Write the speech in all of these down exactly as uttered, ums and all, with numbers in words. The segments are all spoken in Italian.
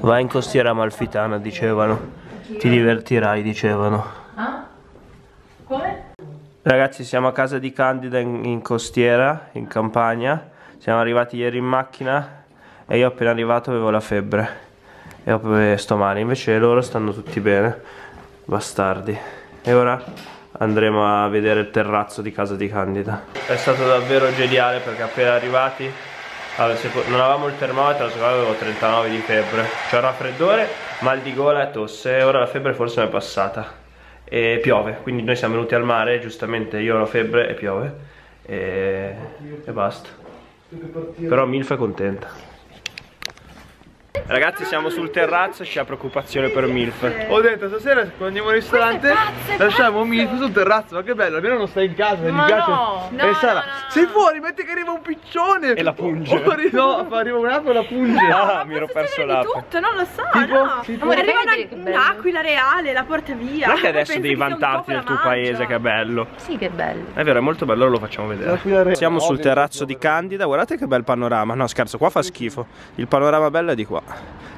Vai in costiera amalfitana, dicevano. Ti divertirai, dicevano. Ah? Come? Ragazzi, siamo a casa di Candida in, in costiera, in Campania. Siamo arrivati ieri in macchina e io appena arrivato avevo la febbre e sto male, invece loro stanno tutti bene, bastardi. E ora andremo a vedere il terrazzo di casa di Candida. È stato davvero geniale perché appena arrivati allora, non avevamo il termometro, secondo me avevo trentanove di febbre, c'era raffreddore, mal di gola e tosse. Ora la febbre forse mi è passata e piove, quindi noi siamo venuti al mare, giustamente io ho la febbre e piove e, e basta. Però Milf è contenta. Ragazzi, siamo sul terrazzo e c'è preoccupazione per Milf. Ho detto stasera quando andiamo al ristorante pazze, lasciamo pazzo. Milf sul terrazzo, ma che bello, almeno non stai in casa, mi piace. No, no, e Sara, no, no, no. Sei fuori, metti che arriva un piccione e la punge. Fuori, no, arriva un'aquila e la punge. No, ah, mi ero perso l'acqua. Tutto, non lo so. Tipo, no. Tipo, amore, arriva un'aquila reale, la porta via. Non è che adesso devi vantarti del tuo paese, che è bello. Sì, che bello. È vero, è molto bello, lo facciamo vedere. Siamo sul terrazzo di Candida, guardate che bel panorama. No, scherzo, qua fa schifo. Il panorama bello è di qua.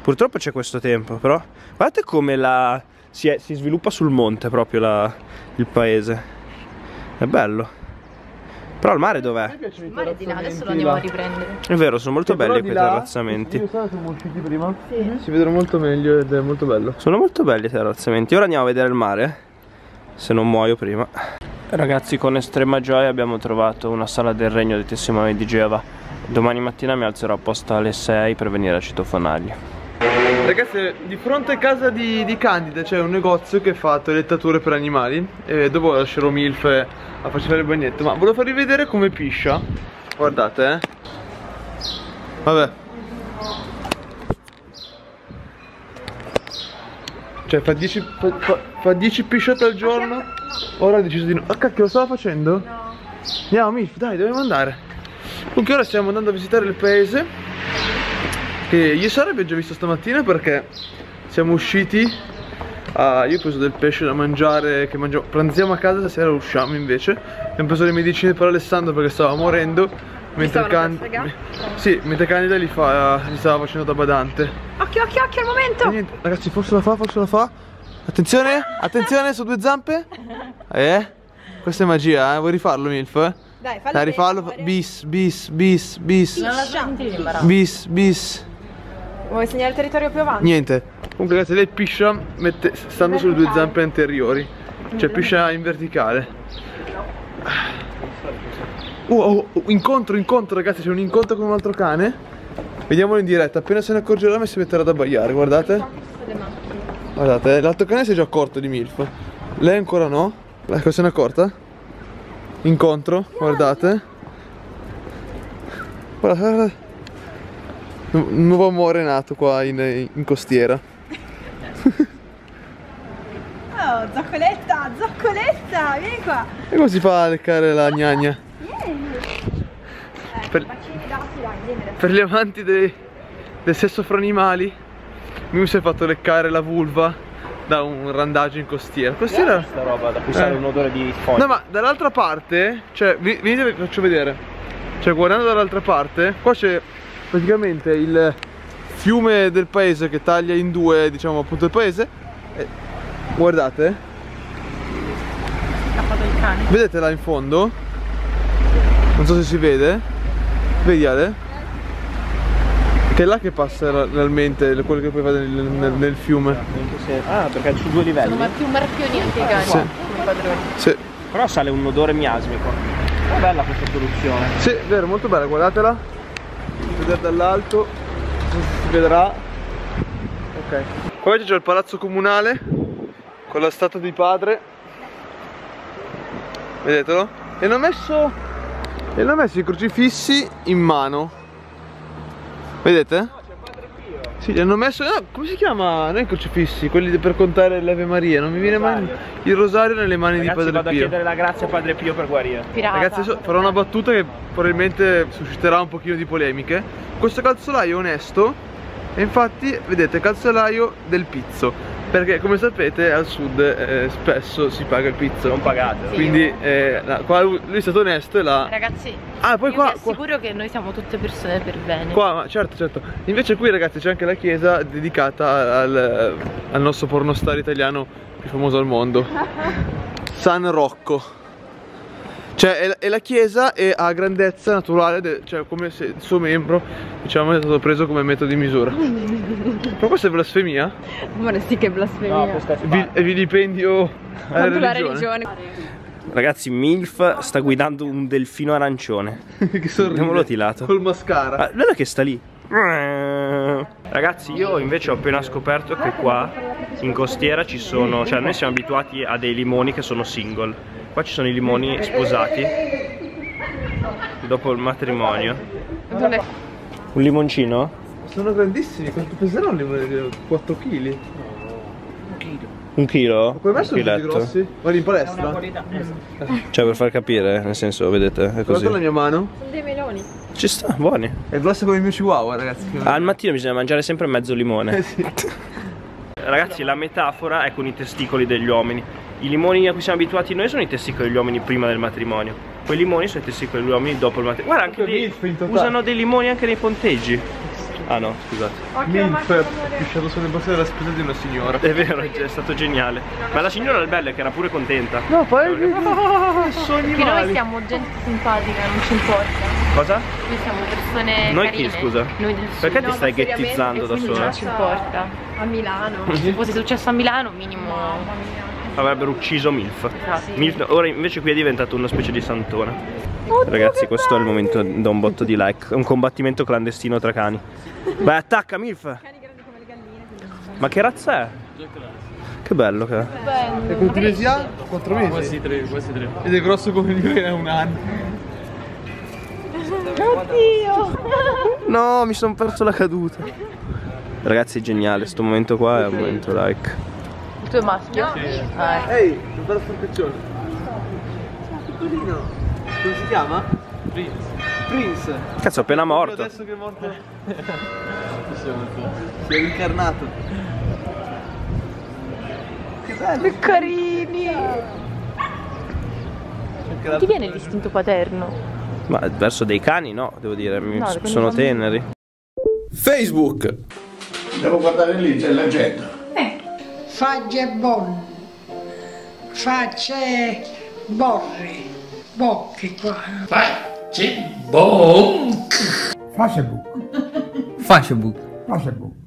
Purtroppo c'è questo tempo, però guardate come la, si, è, si sviluppa sul monte proprio la, il paese. È bello. Però il mare dov'è? Il mare è di là, adesso lo andiamo a riprendere. È vero, sono molto belli quei terrazzamenti. Io sono usciti prima, sì. Si vedono molto meglio ed è molto bello. Sono molto belli i terrazzamenti. Ora andiamo a vedere il mare, se non muoio prima. Ragazzi, con estrema gioia abbiamo trovato una sala del regno dei testimoni di Geova. Domani mattina mi alzerò apposta alle sei per venire a citofonargli. Ragazzi, di fronte a casa di, di Candida c'è un negozio che fa toilettature per animali. E dopo lascerò Milf a farci fare il bagnetto. Ma volevo farvi vedere come piscia. Guardate, eh. Vabbè. Cioè fa dieci, fa, fa, fa dieci pisciate al giorno. Ora ho deciso di no. Ah, cacchio, lo stava facendo? No. Andiamo Milf, dai, dobbiamo andare. Comunque ora stiamo andando a visitare il paese che io e Sara abbiamo già visto stamattina, perché siamo usciti a, io ho preso del pesce da mangiare che mangiamo, pranziamo a casa, stasera usciamo invece. Abbiamo preso le medicine per Alessandro perché stava morendo mentre Candida sì, mentre Candida li, fa, li stava facendo da badante. Occhio, occhio, occhio al momento! Niente, ragazzi, forse la fa, forse la fa. Attenzione, attenzione, su due zampe. Eh? Questa è magia, eh? Vuoi rifarlo Milf? Eh? Dai, fallo. Dai, rifallo. Bene, bis, bis, bis, bis. Non la bis, bis. Vuoi segnare il territorio più avanti? Niente. Comunque ragazzi, lei piscia mette, stando sulle due zampe anteriori. Cioè piscia in verticale. Oh, oh, oh, incontro, incontro ragazzi, c'è un incontro con un altro cane. Vediamolo in diretta, appena se ne accorgerà mi si metterà ad abbaiare, guardate. Guardate, l'altro cane si è già accorto di Milf. Lei ancora no? Ecco, se ne è accorta? Incontro, guardate. Guarda, guarda. Un nuovo amore nato qua in, in costiera. Oh, zoccoletta, zoccoletta, vieni qua. E come si fa a leccare la gnagna? Per, per gli amanti dei, del sesso fra animali, mi si è fatto leccare la vulva da un randaggio in costiera. Costiera? Questa roba da cui sale eh. un odore di foglia. No, ma dall'altra parte, cioè, venite vi faccio vedere. Cioè, guardando dall'altra parte, qua c'è praticamente il fiume del paese che taglia in due, diciamo, appunto il paese. E guardate. Scappato il cane. Vedete là in fondo? Non so se si vede. Vedi Ale? Che è là che passa realmente quello che poi va nel, nel, nel fiume. Ah, perché su due livelli. Sono più marchioni anche i cani. Sì. Sì. Però sale un odore miasmico. È bella questa soluzione. Sì, è vero, molto bella, guardatela. Vedere dall'alto. Si vedrà. Ok. Poi c'è il palazzo comunale con la statua di padre. Vedetelo. E hanno messo, e hanno messo i crocifissi in mano. Vedete? No, c'è Padre Pio. Sì, gli hanno messo, no, come si chiama? Non i crocifissi, quelli per contare l'Ave Maria. Non mi viene mai il rosario nelle mani. Ragazzi, di Padre vado Pio. Vado a chiedere la grazia a Padre Pio per guarire. Pirata. Ragazzi, adesso farò una battuta che probabilmente susciterà un pochino di polemiche. Questo calzolaio è onesto. E infatti, vedete, calzolaio del Pizzo. perché come sapete al sud eh, spesso si paga il pizzo. Non pagate. Sì. Quindi eh, la, qua lui è stato onesto e la... Ragazzi, ah, poi qua, mi assicuro qua... che noi siamo tutte persone per bene. Qua, ma certo, certo. Invece qui ragazzi c'è anche la chiesa dedicata al, al nostro pornostar italiano più famoso al mondo. San Rocco. Cioè è la, è la chiesa e ha grandezza naturale, de, cioè come se il suo membro, diciamo, è stato preso come metro di misura. Ma questa è blasfemia? Ma sì che è blasfemia. No, è vi, è vilipendio alla religione. La religione. Ragazzi, Milf sta guidando un delfino arancione. Che sorride. Abbiamo tilato. Col mascara. Ma guarda che sta lì. Ragazzi, io invece ho appena scoperto che qua in costiera ci sono, cioè noi siamo abituati a dei limoni che sono single. Qua ci sono i limoni sposati dopo il matrimonio. Un limoncino? Sono grandissimi, quanto peserà un limone? quattro chili? Un chilo? Ma come mai sono così grossi? Guardi in palestra? Cioè per far capire, nel senso, vedete, è così. Guardate la mia mano. Sono dei meloni. Ci sta, buoni. È grosso come il mio chihuahua, ragazzi. Al mattino bisogna mangiare sempre mezzo limone. Eh sì. Ragazzi, la metafora è con i testicoli degli uomini. I limoni a cui siamo abituati noi sono i testicoli degli uomini prima del matrimonio. Quei limoni sono i testicoli degli uomini dopo il matrimonio. Guarda, anche lì usano dei limoni anche nei ponteggi. Ah no, scusate. Milf è pisciato sulle borse della spesa di una signora. È vero, è stato geniale. Ma la signora è bella, che era pure contenta. No, poi sogni che noi siamo gente simpatica, non ci importa. Cosa? Noi siamo persone noi carine. Chi, scusa? Noi del sud. Perché no, ti stai ghettizzando da sola? Non ci importa. A Milano. Se fosse successo a Milano, minimo... No, avrebbero ucciso Milf. Milf. Ora invece qui è diventato una specie di santona. Oddio, ragazzi, questo bello. È il momento da un botto di like. Un combattimento clandestino tra cani. Vai, attacca Milf. Cani grandi come le galline. Ma che razza è? Che bello che è. Bello. È con Tunisia quattro mesi. Quasi tre, quasi tre. Ed è grosso come il mio, è un anno. Oddio. No, mi sono perso la caduta. Ragazzi, è geniale. Sto momento qua è un momento like. Il tuo è maschio? Sì. Ah, eh. Ehi, un bel forpiccione. Piccolino. Come si chiama? Prince. Prince. Cazzo, è appena morto. Adesso che è morto. Si è rincarnato. Che bello. Che carini. Ti viene l'istinto paterno? Ma verso dei cani no, devo dire. Mi no, sono teneri. Facebook. Devo guardare lì, c'è l'agenda. Fagge e bon, facce borri, bocchi qua. Facce bonk. Facebook. Facebook. Facebook.